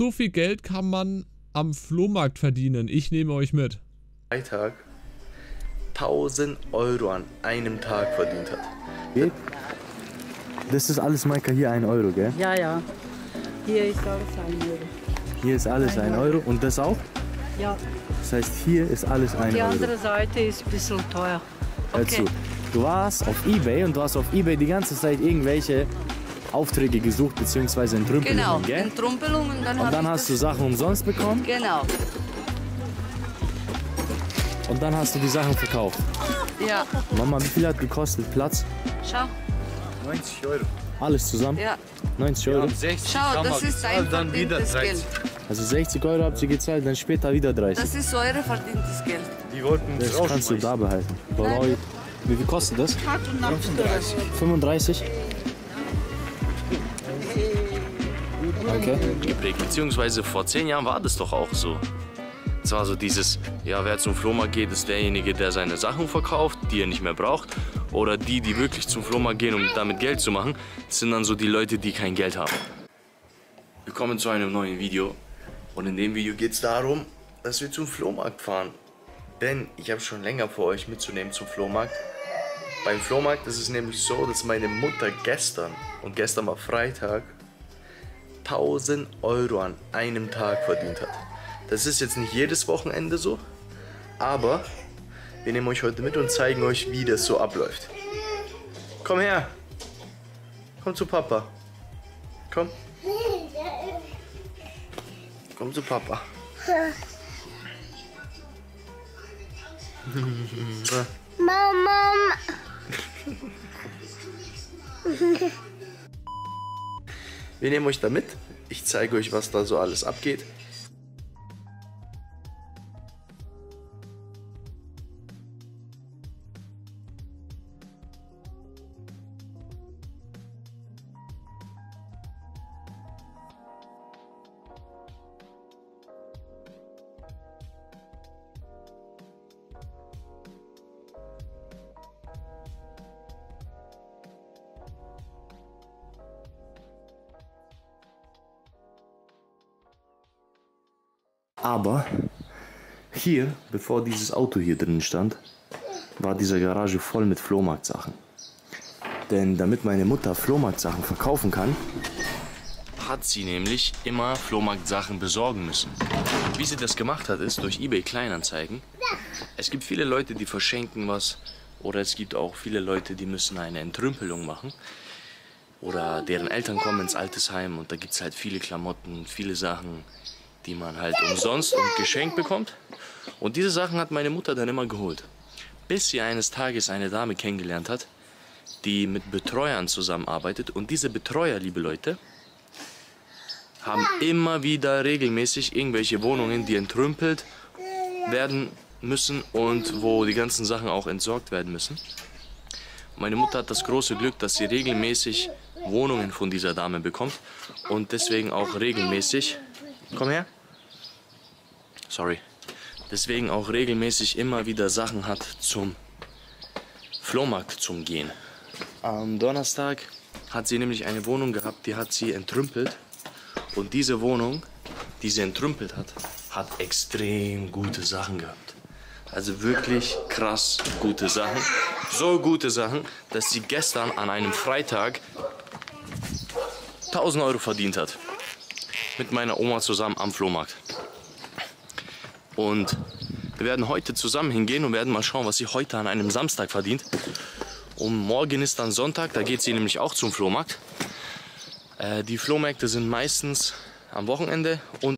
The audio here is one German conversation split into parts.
so viel Geld kann man am Flohmarkt verdienen. Ich nehme euch mit. Freitag 1.000 Euro an einem Tag verdient hat. Geht? Das ist alles, Maika, hier 1 Euro, gell? Ja, ja. Hier ist alles 1 Euro. Hier ist alles 1 Euro und das auch? Ja. Das heißt, hier ist alles 1 Euro. Die andere Seite ist ein bisschen teuer. Okay. Hör zu. Du warst auf eBay und du hast auf eBay die ganze Zeit irgendwelche Aufträge gesucht bzw. Entrümpelungen, genau, gell? Entrümpelungen. Und dann hast du Sachen umsonst bekommen? Genau. Und dann hast du die Sachen verkauft? Ja. Mama, wie viel hat gekostet Platz? Schau. 90 Euro. Alles zusammen? Ja. 90 Euro? Ja, 60 Schau, das ist dein verdientes Geld. Also 60 Euro habt ihr gezahlt, dann später wieder 30. Das ist euer verdientes Geld. Die wollten das rausschmeißen. Kannst du da behalten. Nein. Wie viel kostet das? 35. 35? Okay. Geprägt. Beziehungsweise vor 10 Jahren war das doch auch so. Es war so dieses, ja, wer zum Flohmarkt geht, ist derjenige, der seine Sachen verkauft, die er nicht mehr braucht. Oder die, die wirklich zum Flohmarkt gehen, um damit Geld zu machen, sind dann so die Leute, die kein Geld haben. Willkommen zu einem neuen Video. Und in dem Video geht es darum, dass wir zum Flohmarkt fahren. Denn ich habe schon länger vor, euch mitzunehmen zum Flohmarkt. Beim Flohmarkt ist es nämlich so, dass meine Mutter gestern, und gestern war Freitag, 1.000 Euro an einem Tag verdient hat. Das ist jetzt nicht jedes Wochenende so, aber wir nehmen euch heute mit und zeigen euch, wie das so abläuft. Komm her! Komm zu Papa! Komm! Komm zu Papa! Mama! Wir nehmen euch da mit. Ich zeige euch, was da so alles abgeht. Aber hier, bevor dieses Auto hier drin stand, war diese Garage voll mit Flohmarktsachen. Denn damit meine Mutter Flohmarktsachen verkaufen kann, hat sie nämlich immer Flohmarktsachen besorgen müssen. Wie sie das gemacht hat, ist durch eBay Kleinanzeigen. Es gibt viele Leute, die verschenken was, oder es gibt auch viele Leute, die müssen eine Entrümpelung machen. Oder deren Eltern kommen ins Altersheim und da gibt es halt viele Klamotten, viele Sachen, die man halt umsonst und geschenkt bekommt. Und diese Sachen hat meine Mutter dann immer geholt. Bis sie eines Tages eine Dame kennengelernt hat, die mit Betreuern zusammenarbeitet. Und diese Betreuer, liebe Leute, haben immer wieder regelmäßig irgendwelche Wohnungen, die entrümpelt werden müssen und wo die ganzen Sachen auch entsorgt werden müssen. Meine Mutter hat das große Glück, dass sie regelmäßig Wohnungen von dieser Dame bekommt und deswegen auch regelmäßig... Komm her. Sorry. Deswegen auch regelmäßig immer wieder Sachen hat zum Flohmarkt zum Gehen. Am Donnerstag hat sie nämlich eine Wohnung gehabt, die hat sie entrümpelt. Und diese Wohnung, die sie entrümpelt hat, hat extrem gute Sachen gehabt. Also wirklich krass gute Sachen. So gute Sachen, dass sie gestern an einem Freitag 1.000 Euro verdient hat. Mit meiner Oma zusammen am Flohmarkt. Und wir werden heute zusammen hingehen und werden mal schauen, was sie heute an einem Samstag verdient. Und morgen ist dann Sonntag, da geht sie nämlich auch zum Flohmarkt. Die Flohmärkte sind meistens am Wochenende. Und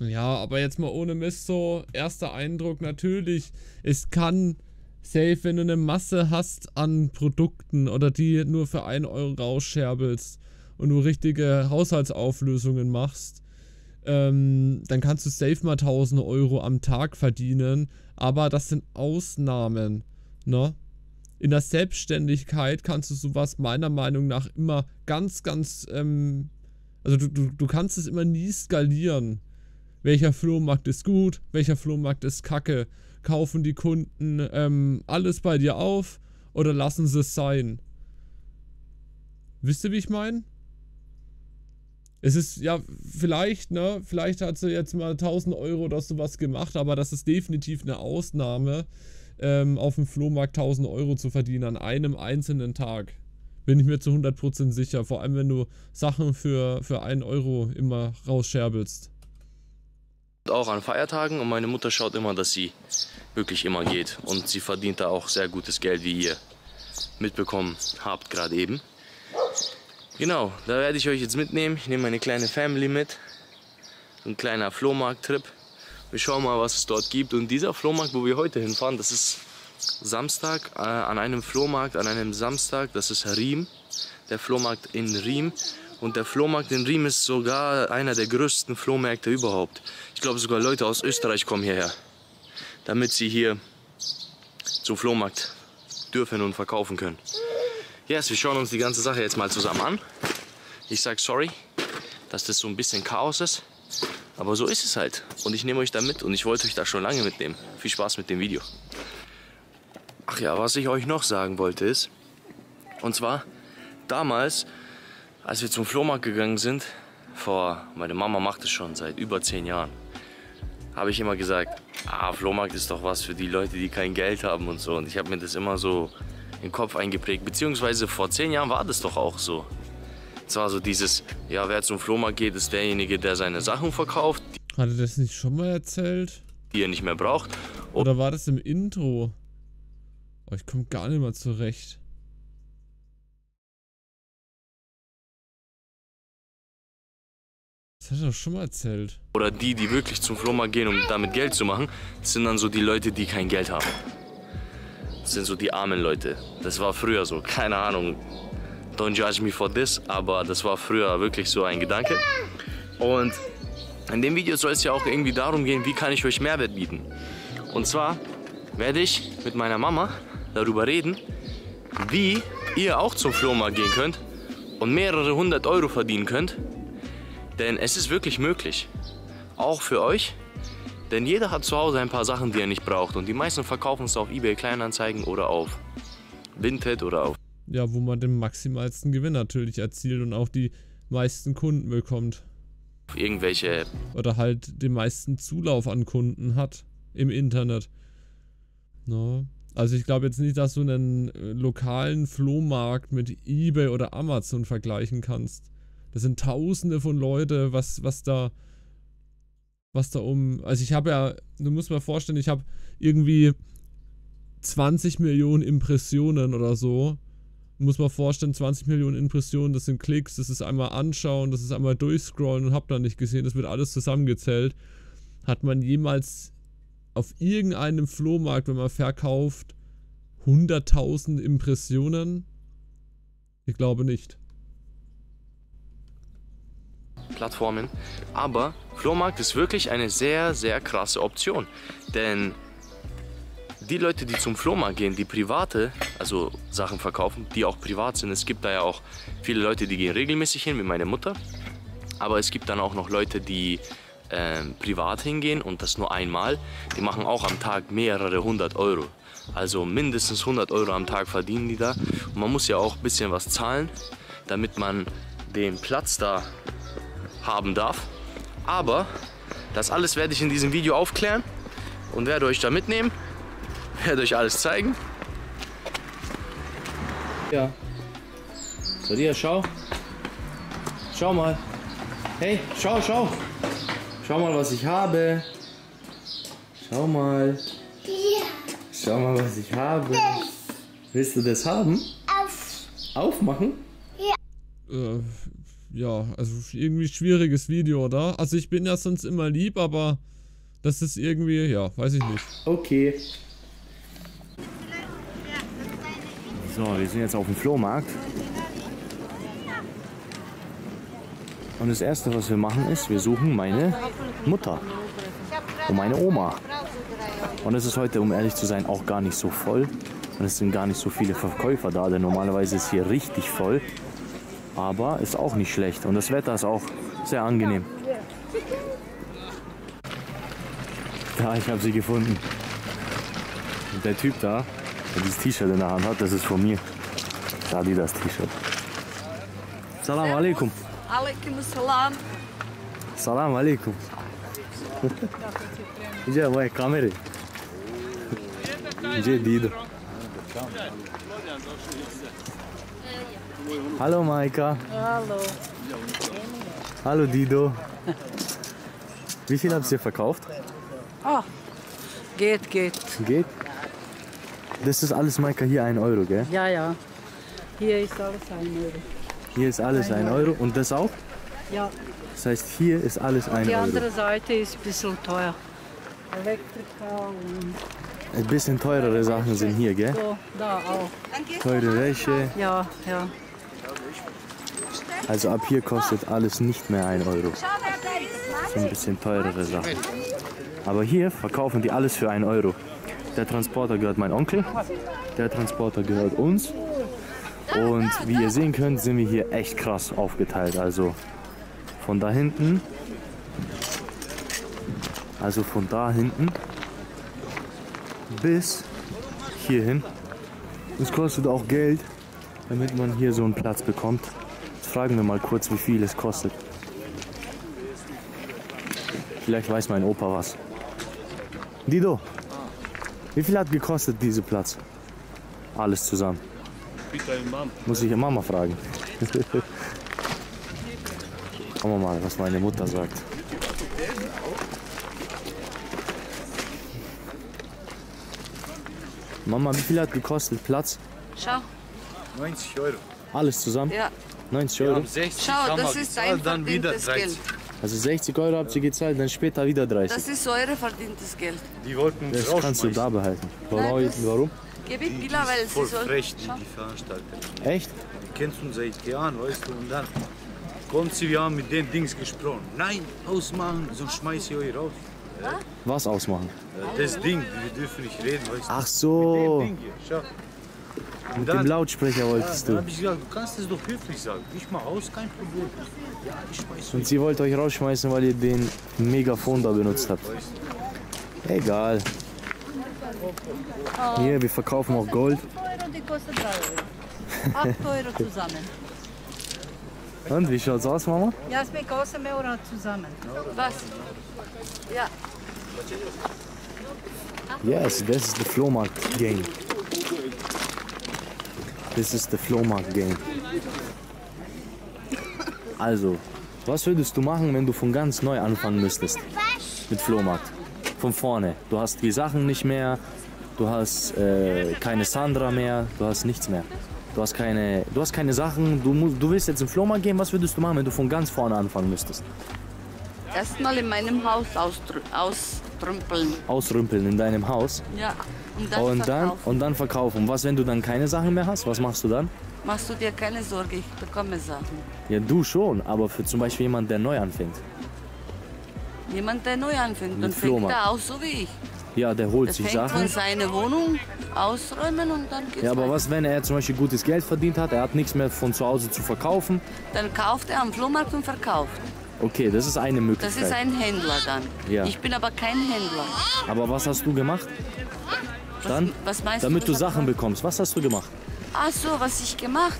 ja, aber jetzt mal ohne Mist so, erster Eindruck natürlich, es kann safe, wenn du eine Masse hast an Produkten oder die nur für 1 Euro rausscherbelst und du richtige Haushaltsauflösungen machst, dann kannst du safe mal 1.000 Euro am Tag verdienen, aber das sind Ausnahmen, ne? In der Selbstständigkeit kannst du sowas meiner Meinung nach immer du kannst es immer nie skalieren. Welcher Flohmarkt ist gut, welcher Flohmarkt ist kacke, kaufen die Kunden alles bei dir auf oder lassen sie es sein? Wisst ihr, wie ich meine? Es ist, ja, vielleicht, ne, vielleicht hat sie jetzt mal 1000 Euro oder sowas gemacht, aber das ist definitiv eine Ausnahme, auf dem Flohmarkt 1000 Euro zu verdienen an einem einzelnen Tag. Bin ich mir zu 100% sicher, vor allem wenn du Sachen für 1 Euro immer rausscherbelst. Auch an Feiertagen, und meine Mutter schaut immer, dass sie wirklich immer geht, und sie verdient da auch sehr gutes Geld, wie ihr mitbekommen habt gerade eben. Genau, da werde ich euch jetzt mitnehmen. Ich nehme meine kleine Family mit. Ein kleiner Flohmarkt-Trip. Wir schauen mal, was es dort gibt. Und dieser Flohmarkt, wo wir heute hinfahren, das ist Samstag, an einem Flohmarkt, an einem Samstag. Das ist Riem, der Flohmarkt in Riem. Und der Flohmarkt in Riem ist sogar einer der größten Flohmärkte überhaupt. Ich glaube, sogar Leute aus Österreich kommen hierher, damit sie hier zum Flohmarkt dürfen und verkaufen können. Yes, wir schauen uns die ganze Sache jetzt mal zusammen an. Ich sag sorry, dass das so ein bisschen Chaos ist, aber so ist es halt. Und ich nehme euch da mit, und ich wollte euch da schon lange mitnehmen. Viel Spaß mit dem Video. Ach ja, was ich euch noch sagen wollte ist, und zwar damals, als wir zum Flohmarkt gegangen sind, meine Mama macht es schon seit über 10 Jahren, habe ich immer gesagt, Flohmarkt ist doch was für die Leute, die kein Geld haben und so. Und ich habe mir das immer so im Kopf eingeprägt, beziehungsweise vor 10 Jahren war das doch auch so. Es war so dieses, ja, wer zum Flohmarkt geht, ist derjenige, der seine Sachen verkauft. Hat er das nicht schon mal erzählt? Die er nicht mehr braucht. Oder war das im Intro? Oh, ich komme gar nicht mehr zurecht. Das hat er doch schon mal erzählt. Oder die, die wirklich zum Flohmarkt gehen, um damit Geld zu machen, sind dann so die Leute, die kein Geld haben. Das sind so die armen Leute. Das war früher so, keine Ahnung. Don't judge me for this, aber das war früher wirklich so ein Gedanke. Und in dem Video soll es ja auch irgendwie darum gehen, wie kann ich euch Mehrwert bieten. Und zwar werde ich mit meiner Mama darüber reden, wie ihr auch zum Flohmarkt gehen könnt und mehrere 100 Euro verdienen könnt. Denn es ist wirklich möglich, auch für euch. Denn jeder hat zu Hause ein paar Sachen, die er nicht braucht. Und die meisten verkaufen es auf eBay Kleinanzeigen oder auf Vinted oder auf... Ja, wo man den maximalsten Gewinn natürlich erzielt und auch die meisten Kunden bekommt. Irgendwelche... Oder halt den meisten Zulauf an Kunden hat im Internet. No. Also ich glaube jetzt nicht, dass du einen lokalen Flohmarkt mit eBay oder Amazon vergleichen kannst. Das sind Tausende von Leute, also ich habe ja, du musst mal vorstellen, ich habe irgendwie 20 Millionen Impressionen oder so. Du musst mal vorstellen, 20 Millionen Impressionen, das sind Klicks, das ist einmal anschauen, das ist einmal durchscrollen und hab da nicht gesehen, das wird alles zusammengezählt. Hat man jemals auf irgendeinem Flohmarkt, wenn man verkauft, 100.000 Impressionen? Ich glaube nicht. Plattformen, aber Flohmarkt ist wirklich eine sehr, sehr krasse Option, denn die Leute, die zum Flohmarkt gehen, die private, also Sachen verkaufen, die auch privat sind, es gibt da ja auch viele Leute, die gehen regelmäßig hin, wie meine Mutter, aber es gibt dann auch noch Leute, die privat hingehen und das nur einmal, die machen auch am Tag mehrere 100 Euro, also mindestens 100 Euro am Tag verdienen die da, und man muss ja auch ein bisschen was zahlen, damit man den Platz da haben darf, aber das alles werde ich in diesem Video aufklären und werde euch da mitnehmen, werde euch alles zeigen. Ja, so dir, schau mal, hey, schau mal, was ich habe, schau mal, was ich habe. Willst du das haben? Aufmachen? Ja. Ja, also irgendwie schwieriges Video, oder? Also ich bin ja sonst immer lieb, aber das ist irgendwie, ja, weiß ich nicht. Okay. So, wir sind jetzt auf dem Flohmarkt. Und das Erste, was wir machen, ist, wir suchen meine Mutter und meine Oma. Und es ist heute, um ehrlich zu sein, auch gar nicht so voll. Und es sind gar nicht so viele Verkäufer da, denn normalerweise ist hier richtig voll. Aber ist auch nicht schlecht, und das Wetter ist auch sehr angenehm. Ja, ich habe sie gefunden. Und der Typ da, der dieses T-Shirt in der Hand hat, das ist von mir. Da, das T-Shirt. Salam alaikum. Alaikum salam. Salam alaikum. Gdje je moje kamere? Gdje je Dido? Halo majka. Halo. Hallo Dido. Wie viel habt ihr verkauft? Ah, geht, geht. Geht? Das ist alles, Maika, hier 1 Euro, gell? Ja, ja. Hier ist alles 1 Euro. Hier ist alles 1 Euro. Und das auch? Ja. Das heißt, hier ist alles 1 Euro. Die andere Seite ist ein bisschen teuer. Elektriker und... Ein bisschen teurere Sachen sind hier, gell? So, da auch. Teure Wäsche. Ja, ja. Also ab hier kostet alles nicht mehr 1 Euro. So ein bisschen teurere Sachen. Aber hier verkaufen die alles für 1 Euro. Der Transporter gehört meinem Onkel, der Transporter gehört uns. Und wie ihr sehen könnt, sind wir hier echt krass aufgeteilt. Also von da hinten, bis hierhin. Es kostet auch Geld, damit man hier so einen Platz bekommt. Jetzt fragen wir mal kurz, wie viel es kostet. Vielleicht weiß mein Opa was. Dido, wie viel hat gekostet dieser Platz? Alles zusammen. Muss ich Mama fragen. Schauen wir mal, was meine Mutter sagt. Mama, wie viel hat gekostet Platz? Schau. 90 Euro. Alles zusammen? Ja. 90 Euro? 60 Schau, das ist einfach dann wieder das Geld. Also 60 Euro habt ihr gezahlt, dann später wieder 30. Das ist eure verdientes Geld. Die wollten uns rausschmeißen. Das kannst du da behalten. Warum? Die ist voll frech, die Veranstalter. Echt? Die kennst uns seit Jahren, weißt du, und dann kommt sie, wir haben mit den Dings gesprochen. Nein, ausmachen, sonst schmeiß ich euch raus. Was ausmachen? Das Ding, wir dürfen nicht reden, weißt du. Ach so. Mit dem Ding hier, schau. Mit dem Lautsprecher wolltest du. Dann hab ich gesagt, du kannst es doch höflich sagen. Ich mach aus, kein Problem. Ja, und sie wollte euch rausschmeißen, weil ihr den Megafon da benutzt habt. Egal. Hier, wir verkaufen auch Gold. 8 Euro, die kostet 3 Euro. 8 Euro zusammen. Und, wie schaut's aus, Mama? Ja, es kostet mehr Euro zusammen. Was? Ja. Yes, das ist der Flohmarkt-Gang. Das ist der Flohmarkt-Gang. Also, was würdest du machen, wenn du von ganz neu anfangen müsstest mit Flohmarkt? Von vorne. Du hast die Sachen nicht mehr, du hast keine Sandra mehr, du hast nichts mehr. Du hast keine Sachen, du willst jetzt im Flohmarkt gehen, was würdest du machen, wenn du von ganz vorne anfangen müsstest? Erstmal in meinem Haus ausrümpeln. Ausrümpeln in deinem Haus? Ja. Und dann verkaufen. Was, wenn du dann keine Sachen mehr hast, was machst du dann? Machst du dir keine Sorge, ich bekomme Sachen. Ja, du schon, aber für zum Beispiel jemand, der neu anfängt. Jemand, der neu anfängt und fängt da aus, so wie ich. Ja, der holt sich Sachen. Der fängt von seiner Wohnung ausräumen und dann geht's. Ja, aber was, wenn er zum Beispiel gutes Geld verdient hat, er hat nichts mehr von zu Hause zu verkaufen? Dann kauft er am Flohmarkt und verkauft. Okay, das ist eine Möglichkeit. Das ist ein Händler dann. Ja. Ich bin aber kein Händler. Aber was hast du gemacht? Dann, was meinst du? Damit du Sachen bekommst. Was hast du gemacht? Ach so, was ich gemacht?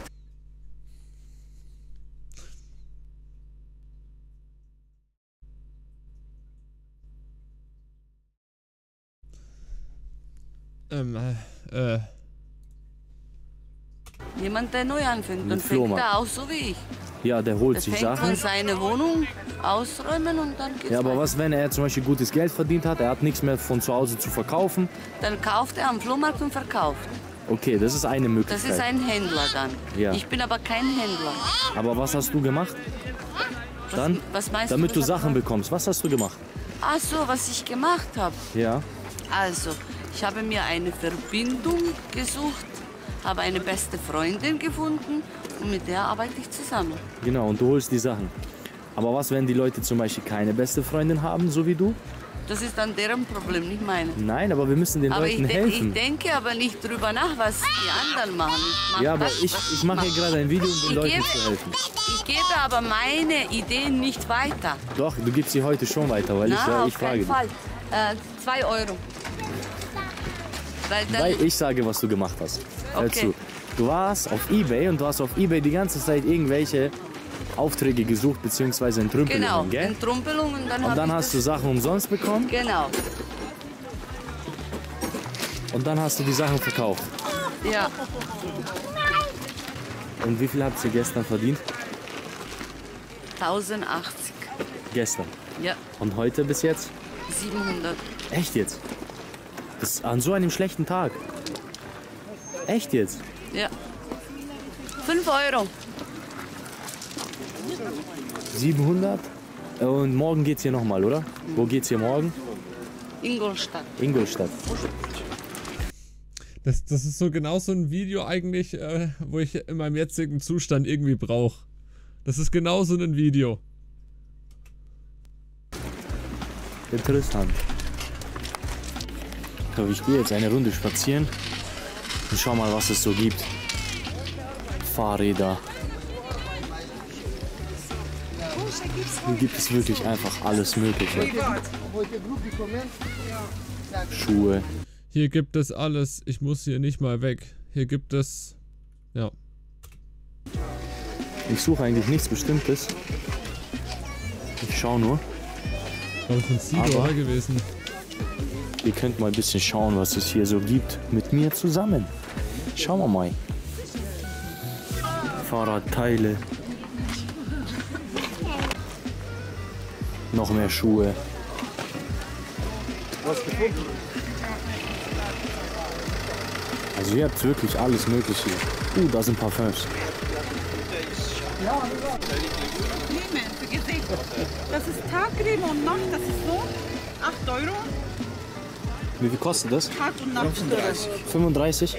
Jemand, der neu anfängt und fängt da aus, so wie ich. Ja, der holt sich Sachen. Der fängt von seiner Wohnung ausräumen und dann geht's. Ja, aber was, wenn er zum Beispiel gutes Geld verdient hat, er hat nichts mehr von zu Hause zu verkaufen? Dann kauft er am Flohmarkt und verkauft. Okay, das ist eine Möglichkeit. Das ist ein Händler dann. Ja. Ich bin aber kein Händler. Aber was hast du gemacht? Dann, was meinst du? Damit du Sachen bekommst. Was hast du gemacht? Ach so, was ich gemacht habe. Ja. Also, ich habe mir eine Verbindung gesucht, habe eine beste Freundin gefunden und mit der arbeite ich zusammen. Genau, und du holst die Sachen. Aber was, wenn die Leute zum Beispiel keine beste Freundin haben, so wie du? Das ist dann deren Problem, nicht meine. Nein, aber wir müssen den Leuten helfen. Ich denke aber nicht drüber nach, was die anderen machen. Ja, aber ich mache hier gerade ein Video, um den Leuten zu helfen. Ich gebe aber meine Ideen nicht weiter. Doch, du gibst sie heute schon weiter, weil ich frage dich. Auf jeden Fall. 2 Euro. Weil ich sage, was du gemacht hast. Okay. Hör zu. Du warst auf eBay die ganze Zeit irgendwelche Aufträge gesucht bzw. Entrümpelungen, genau, gell? Entrümpelungen. Und dann hast du Sachen umsonst bekommen? Genau. Und dann hast du die Sachen verkauft? Ja. Und wie viel habt ihr gestern verdient? 1080. Gestern? Ja. Und heute bis jetzt? 700. Echt jetzt? Das an so einem schlechten Tag? Echt jetzt? Ja. 5 €. 700. Und morgen geht's hier nochmal, oder? Mhm. Wo geht's hier morgen? Ingolstadt. Ingolstadt. Das ist so genau so ein Video eigentlich, wo ich in meinem jetzigen Zustand irgendwie brauche. Das ist genau so ein Video. Interessant. Ich glaube, ich gehe jetzt eine Runde spazieren und schau mal, was es so gibt. Fahrräder. Hier gibt es wirklich einfach alles Mögliche. Schuhe. Hier gibt es alles. Ich muss hier nicht mal weg. Hier gibt es... Ja. Ich suche eigentlich nichts Bestimmtes. Ich schaue nur. Aber ich gewesen. Ihr könnt mal ein bisschen schauen, was es hier so gibt. Mit mir zusammen. Schauen wir mal. Fahrradteile. Noch mehr Schuhe. Also ihr habt wirklich alles Mögliche. Da sind Parfums. Das ist Tagcreme und Nacht, das ist so 8 €. Wie viel kostet das? Tag und Nacht. 35?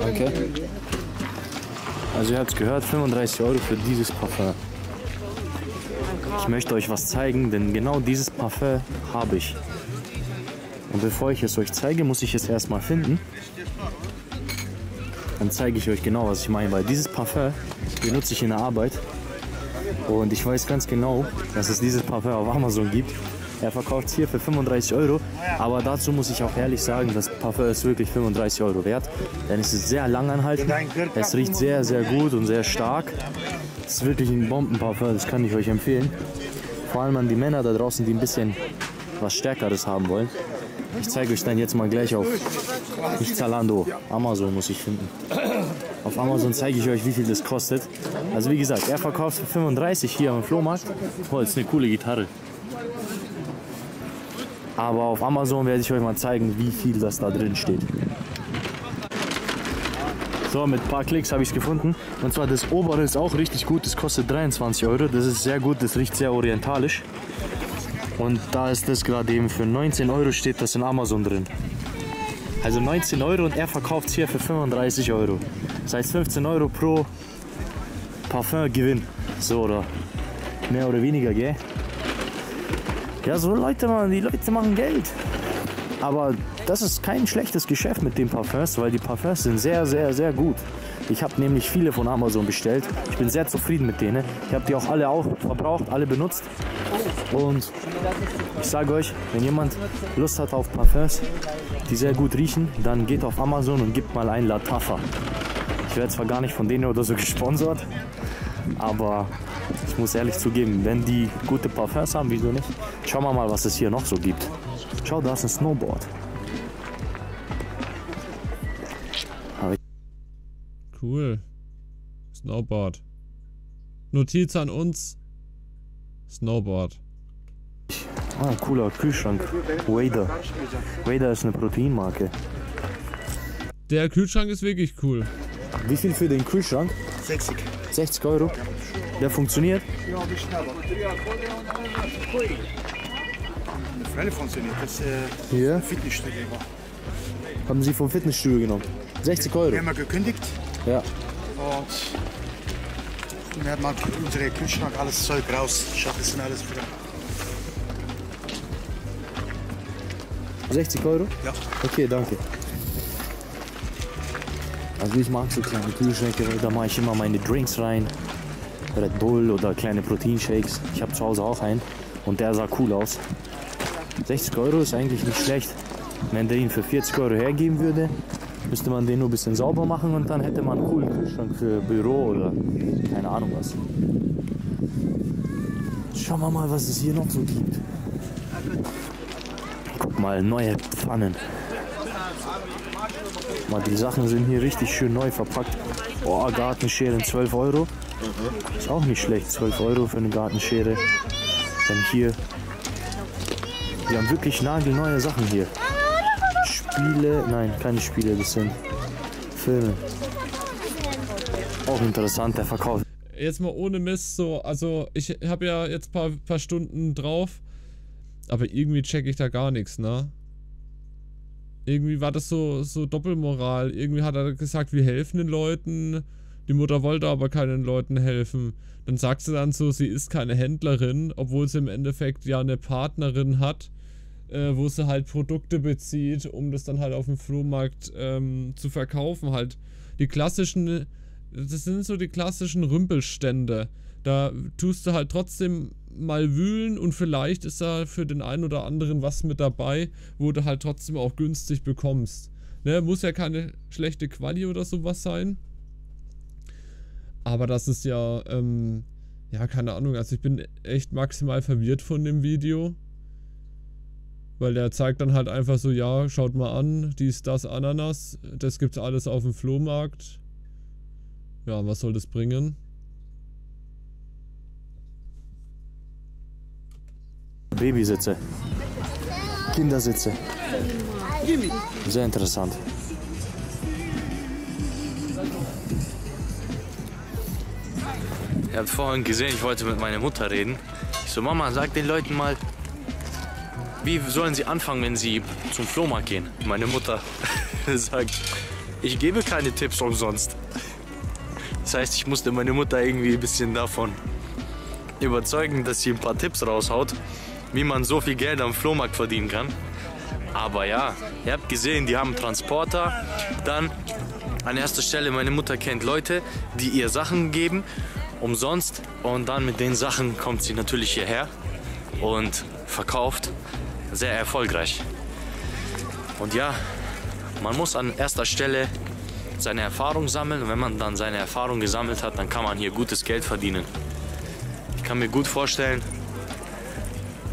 Okay. Also ihr habt es gehört, 35 € für dieses Parfum. Ich möchte euch was zeigen, denn genau dieses Parfum habe ich. Und bevor ich es euch zeige, muss ich es erstmal finden. Dann zeige ich euch genau, was ich meine, weil dieses Parfum benutze ich in der Arbeit. Und ich weiß ganz genau, dass es dieses Parfum auf Amazon gibt. Er verkauft es hier für 35 €, aber dazu muss ich auch ehrlich sagen, das Parfum ist wirklich 35 € wert. Denn es ist sehr langanhaltend, es riecht sehr, sehr gut und sehr stark. Es ist wirklich ein Bombenparfum, das kann ich euch empfehlen. Vor allem an die Männer da draußen, die ein bisschen was Stärkeres haben wollen. Ich zeige euch dann jetzt mal gleich auf, nicht Zalando, Amazon muss ich finden. Auf Amazon zeige ich euch, wie viel das kostet. Also wie gesagt, er verkauft für 35 hier am Flohmarkt. Boah, das ist eine coole Gitarre. Aber auf Amazon werde ich euch mal zeigen, wie viel das da drin steht. So, mit ein paar Klicks habe ich es gefunden. Und zwar das obere ist auch richtig gut, das kostet 23 €. Das ist sehr gut, das riecht sehr orientalisch. Und da ist das gerade eben für 19 € steht das in Amazon drin. Also 19 € und er verkauft es hier für 35 €. Das heißt 15 € pro Parfum Gewinn. So oder mehr oder weniger, gell? Ja, so Leute, man, die Leute machen Geld. Aber das ist kein schlechtes Geschäft mit den Parfums, weil die Parfums sind sehr, sehr, sehr gut. Ich habe nämlich viele von Amazon bestellt. Ich bin sehr zufrieden mit denen. Ich habe die auch alle verbraucht, alle benutzt. Und ich sage euch, wenn jemand Lust hat auf Parfums, die sehr gut riechen, dann geht auf Amazon und gibt mal ein Lataffa. Ich werde zwar gar nicht von denen oder so gesponsert, aber ich muss ehrlich zugeben, wenn die gute Parfums haben, wieso nicht? Schauen wir mal, was es hier noch so gibt. Schau, da ist ein Snowboard. Cool. Snowboard. Notiz an uns. Snowboard. Ah, cooler Kühlschrank. Vader. Vader ist eine Proteinmarke. Der Kühlschrank ist wirklich cool. Wie viel für den Kühlschrank? 60. 60 €. Der funktioniert? Ja, ein bisschen aber. Freilich funktioniert. Das ist Fitnessstudio. Haben Sie vom Fitnessstudio genommen? 60 €. Wir haben gekündigt. Ja. Und wir haben mal unseren Kühlschrank alles Zeug raus. Schachteln sind alles wieder. 60 €? Ja. Okay, danke. Also ich mag so kleine Kühlschränke, weil da mache ich immer meine Drinks rein. Red Bull oder kleine Proteinshakes. Ich habe zu Hause auch einen und der sah cool aus. 60 € ist eigentlich nicht schlecht. Wenn der ihn für 40 € hergeben würde, müsste man den nur ein bisschen sauber machen und dann hätte man einen coolen Kühlschrank für Büro oder keine Ahnung was. Schauen wir mal, was es hier noch so gibt. Guck mal, neue Pfannen. Mal, die Sachen sind hier richtig schön neu verpackt. Oh, Gartenscheren 12 Euro. Ist auch nicht schlecht, 12 Euro für eine Gartenschere. Dann hier. Wir haben wirklich nagelneue Sachen hier. Spiele, nein, keine Spiele, das sind Filme. Auch interessant, der Verkauf. Jetzt mal ohne Mist, so, also ich habe ja jetzt paar Stunden drauf, aber irgendwie checke ich da gar nichts, ne? Irgendwie war das so Doppelmoral. Irgendwie hat er gesagt, wir helfen den Leuten. Die Mutter wollte aber keinen Leuten helfen. Dann sagt sie dann so, sie ist keine Händlerin, obwohl sie im Endeffekt ja eine Partnerin hat, wo sie halt Produkte bezieht, um das dann halt auf dem Flohmarkt zu verkaufen. Halt die klassischen, das sind so die klassischen Rümpelstände. Da tust du halt trotzdem mal wühlen und vielleicht ist da für den einen oder anderen was mit dabei, wo du halt trotzdem auch günstig bekommst. Ne, muss ja keine schlechte Quali oder sowas sein. Aber das ist ja, ja, keine Ahnung, also ich bin echt maximal verwirrt von dem Video. Weil der zeigt dann halt einfach so, ja, schaut mal an, dies, das, Ananas, das gibt's alles auf dem Flohmarkt. Ja, was soll das bringen? Babysitze, Kindersitze, sehr interessant. Ihr habt vorhin gesehen, ich wollte mit meiner Mutter reden. Ich so, Mama, sag den Leuten mal, wie sollen sie anfangen, wenn sie zum Flohmarkt gehen? Meine Mutter sagt, ich gebe keine Tipps umsonst. Das heißt, ich musste meine Mutter irgendwie ein bisschen davon überzeugen, dass sie ein paar Tipps raushaut, wie man so viel Geld am Flohmarkt verdienen kann. Aber ja, ihr habt gesehen, die haben Transporter. Dann an erster Stelle, meine Mutter kennt Leute, die ihr Sachen geben, umsonst. Und dann mit den Sachen kommt sie natürlich hierher und verkauft sehr erfolgreich. Und ja, man muss an erster Stelle seine Erfahrung sammeln. Und wenn man dann seine Erfahrung gesammelt hat, dann kann man hier gutes Geld verdienen. Ich kann mir gut vorstellen,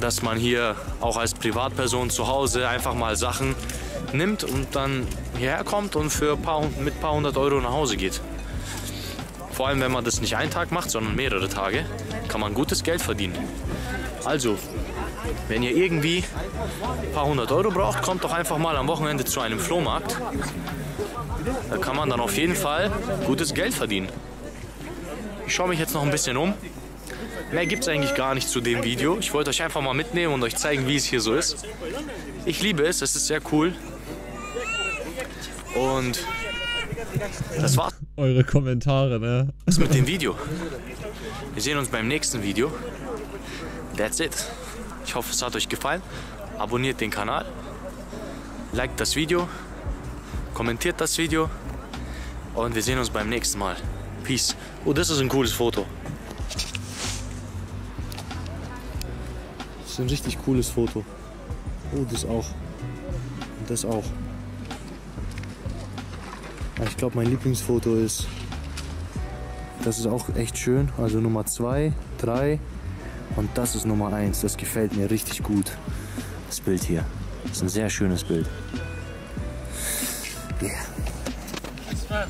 dass man hier auch als Privatperson zu Hause einfach mal Sachen nimmt und dann hierher kommt und für ein paar hundert Euro nach Hause geht. Vor allem, wenn man das nicht einen Tag macht, sondern mehrere Tage, kann man gutes Geld verdienen. Also, wenn ihr irgendwie ein paar hundert Euro braucht, kommt doch einfach mal am Wochenende zu einem Flohmarkt. Da kann man dann auf jeden Fall gutes Geld verdienen. Ich schaue mich jetzt noch ein bisschen um. Mehr gibt es eigentlich gar nicht zu dem Video. Ich wollte euch einfach mal mitnehmen und euch zeigen, wie es hier so ist. Ich liebe es, es ist sehr cool. Und das war's. Eure Kommentare, ne? Das mit dem Video. Wir sehen uns beim nächsten Video. That's it. Ich hoffe, es hat euch gefallen. Abonniert den Kanal. Liked das Video. Kommentiert das Video. Und wir sehen uns beim nächsten Mal. Peace. Oh, das ist ein cooles Foto. Das ist ein richtig cooles Foto. Oh, das auch. Und das auch. Ich glaube, mein Lieblingsfoto ist, das ist auch echt schön. Also Nummer 2, 3 und das ist Nummer 1. Das gefällt mir richtig gut. Das Bild hier. Das ist ein sehr schönes Bild. Yeah.